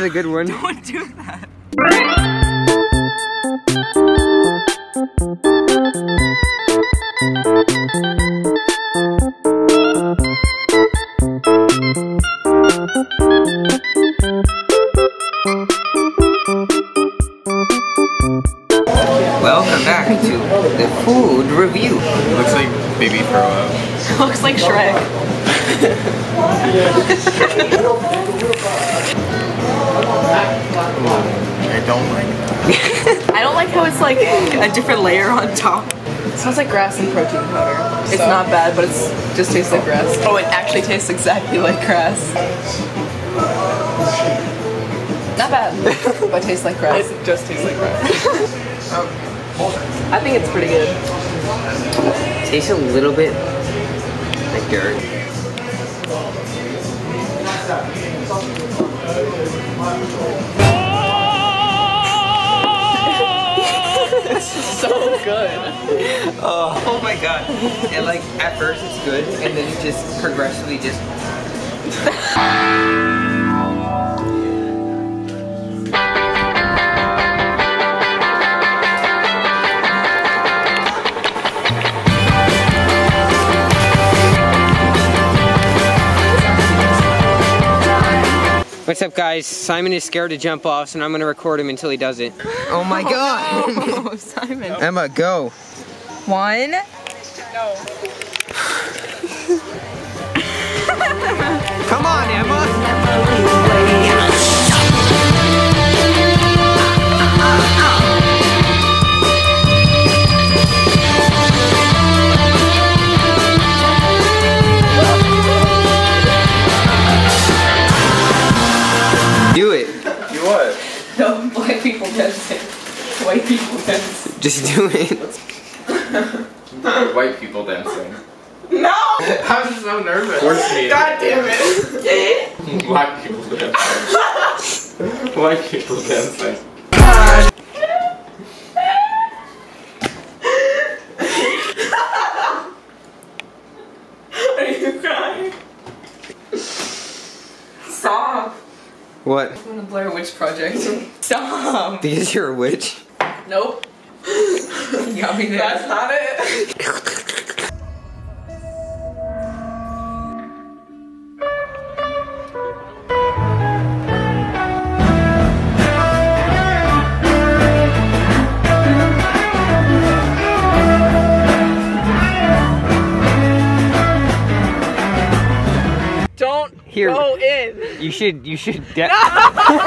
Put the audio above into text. is a good one. Don't do that. Welcome back to the food review. It looks like baby throw up. It looks like Shrek. I don't like that. I don't like how it's like a different layer on top. It smells like grass and protein powder. It's not bad, but it just tastes like grass. Oh, it actually tastes exactly like grass. Not bad, but tastes like grass. It just tastes like grass. I think it's pretty good. Tastes a little bit like dirt. It's so good. Oh my god. And like at first it's good, and then it just progressively just... What's up guys, Simon is scared to jump off, so I'm gonna record him until he does it. Oh my god! Oh, no. Simon. Emma, go. One. No. Come on, Emma! Do it. Do what? No, black people dance it. White people dance. Just do it. White people dancing. No! I was so nervous. God damn it! Black people dancing. White people dancing. Are you crying? Stop. What? I'm gonna Blair Witch Project. Stop. Because you're a witch? Nope. You got me there. That's not it. Here. Go in. You should. You should. No!